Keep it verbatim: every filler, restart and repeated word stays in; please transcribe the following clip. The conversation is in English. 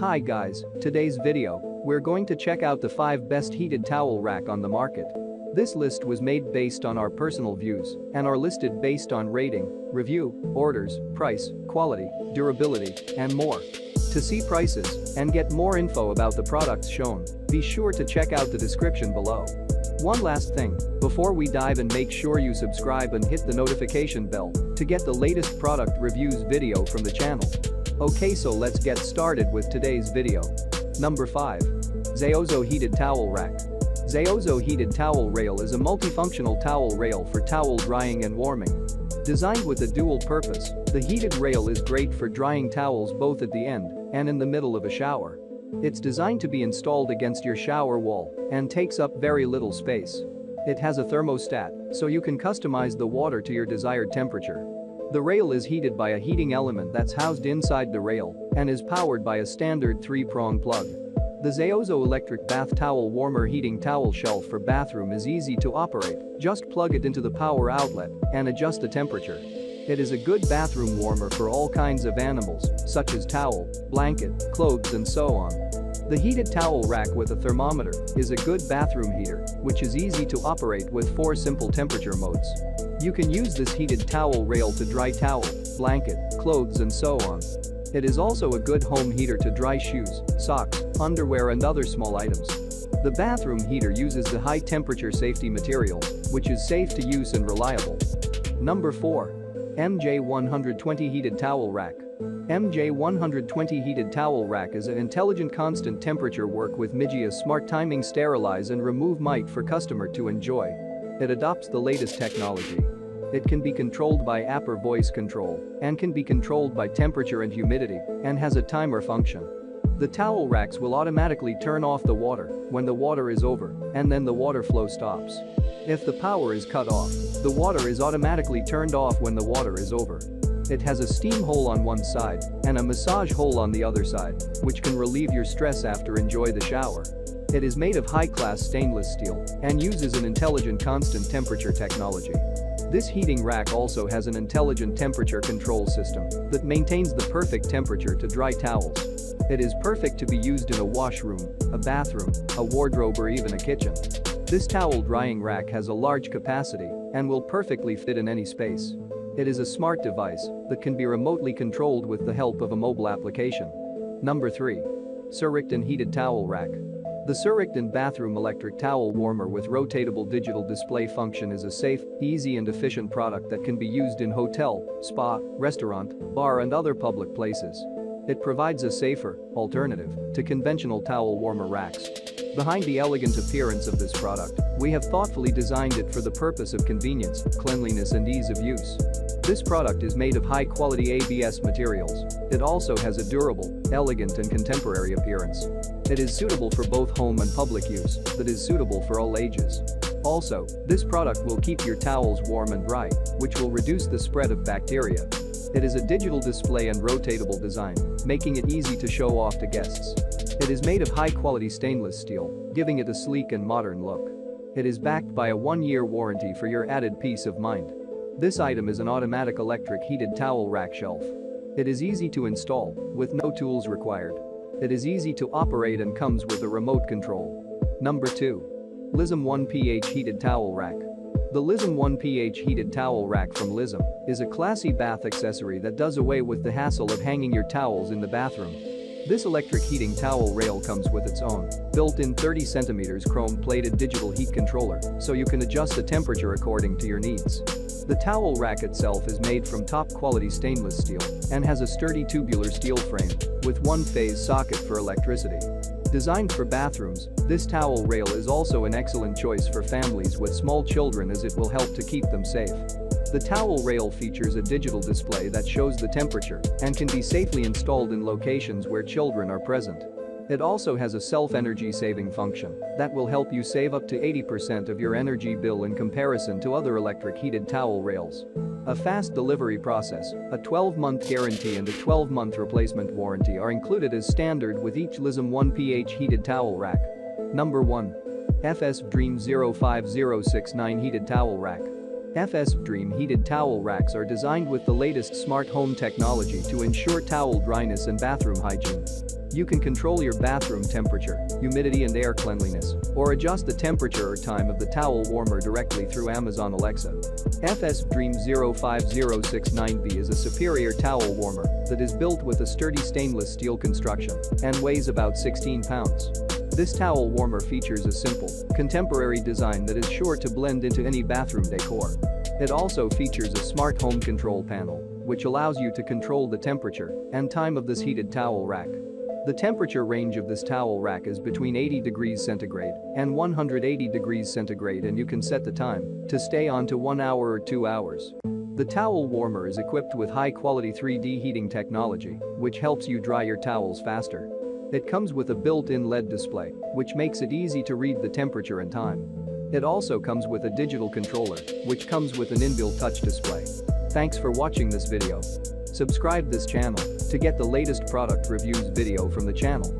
Hi guys, today's video, we're going to check out the five best heated towel rack on the market. This list was made based on our personal views and are listed based on rating, review, orders, price, quality, durability, and more. To see prices and get more info about the products shown, be sure to check out the description below. One last thing, before we dive in, make sure you subscribe and hit the notification bell to get the latest product reviews video from the channel. Okay, so let's get started with today's video. Number five. XAOZO Heated Towel Rack. XAOZO Heated Towel Rail is a multifunctional towel rail for towel drying and warming. Designed with a dual purpose, the heated rail is great for drying towels both at the end and in the middle of a shower. It's designed to be installed against your shower wall and takes up very little space. It has a thermostat, so you can customize the water to your desired temperature. The rail is heated by a heating element that's housed inside the rail and is powered by a standard three-prong plug. The XAOZO Electric Bath Towel Warmer Heating Towel Shelf for Bathroom is easy to operate. Just plug it into the power outlet and adjust the temperature. It is a good bathroom warmer for all kinds of animals, such as towel, blanket, clothes, and so on. The heated towel rack with a thermometer is a good bathroom heater, which is easy to operate with four simple temperature modes. You can use this heated towel rail to dry towel, blanket, clothes, and so on. It is also a good home heater to dry shoes, socks, underwear, and other small items. The bathroom heater uses the high temperature safety material, which is safe to use and reliable. Number four. M J one twenty Heated Towel Rack. M J one twenty Heated Towel Rack is an intelligent constant temperature work with Mijia Smart Timing Sterilize and Remove Mite for customer to enjoy. It adopts the latest technology. It can be controlled by app or voice control and can be controlled by temperature and humidity and has a timer function. The towel racks will automatically turn off the water when the water is over, and then the water flow stops. If the power is cut off, the water is automatically turned off when the water is over. It has a steam hole on one side and a massage hole on the other side, which can relieve your stress after enjoy the shower. It is made of high-class stainless steel and uses an intelligent constant temperature technology. This heating rack also has an intelligent temperature control system that maintains the perfect temperature to dry towels. It is perfect to be used in a washroom, a bathroom, a wardrobe, or even a kitchen. This towel drying rack has a large capacity and will perfectly fit in any space. It is a smart device that can be remotely controlled with the help of a mobile application. Number three. SerRickDon Heated Towel Rack. The SerRickDon Bathroom Electric Towel Warmer with Rotatable Digital Display Function is a safe, easy, and efficient product that can be used in hotel, spa, restaurant, bar, and other public places. It provides a safer alternative to conventional towel warmer racks. Behind the elegant appearance of this product, we have thoughtfully designed it for the purpose of convenience, cleanliness, and ease of use. This product is made of high-quality A B S materials. It also has a durable, elegant, and contemporary appearance. It is suitable for both home and public use, that is suitable for all ages. Also, this product will keep your towels warm and dry, which will reduce the spread of bacteria. It is a digital display and rotatable design, making it easy to show off to guests. It is made of high-quality stainless steel, giving it a sleek and modern look. It is backed by a one-year warranty for your added peace of mind. This item is an automatic electric heated towel rack shelf. It is easy to install, with no tools required. It is easy to operate and comes with a remote control. Number two. LISM one P H Heated Towel Rack. The LISM one P H Heated Towel Rack from LISM is a classy bath accessory that does away with the hassle of hanging your towels in the bathroom. This electric heating towel rail comes with its own built-in thirty centimeter chrome-plated digital heat controller, so you can adjust the temperature according to your needs. The towel rack itself is made from top-quality stainless steel and has a sturdy tubular steel frame with one-phase socket for electricity. Designed for bathrooms, this towel rail is also an excellent choice for families with small children, as it will help to keep them safe. The towel rail features a digital display that shows the temperature and can be safely installed in locations where children are present. It also has a self-energy saving function that will help you save up to eighty percent of your energy bill in comparison to other electric heated towel rails. A fast delivery process, a twelve month guarantee, and a twelve month replacement warranty are included as standard with each LISM one P H heated towel rack. Number one. F S Dream zero five zero six nine Heated Towel Rack. F S Dream heated towel racks are designed with the latest smart home technology to ensure towel dryness and bathroom hygiene. You can control your bathroom temperature, humidity and air cleanliness, or adjust the temperature or time of the towel warmer directly through Amazon Alexa. F S Dream zero five zero six nine B is a superior towel warmer that is built with a sturdy stainless steel construction and weighs about sixteen pounds. This towel warmer features a simple, contemporary design that is sure to blend into any bathroom decor. It also features a smart home control panel, which allows you to control the temperature and time of this heated towel rack. The temperature range of this towel rack is between eighty degrees centigrade and one hundred eighty degrees centigrade, and you can set the time to stay on to one hour or two hours. The towel warmer is equipped with high-quality three D heating technology, which helps you dry your towels faster. It comes with a built-in L E D display, which makes it easy to read the temperature and time. It also comes with a digital controller, which comes with an inbuilt touch display. Thanks for watching this video. Subscribe this channel to get the latest product reviews video from the channel.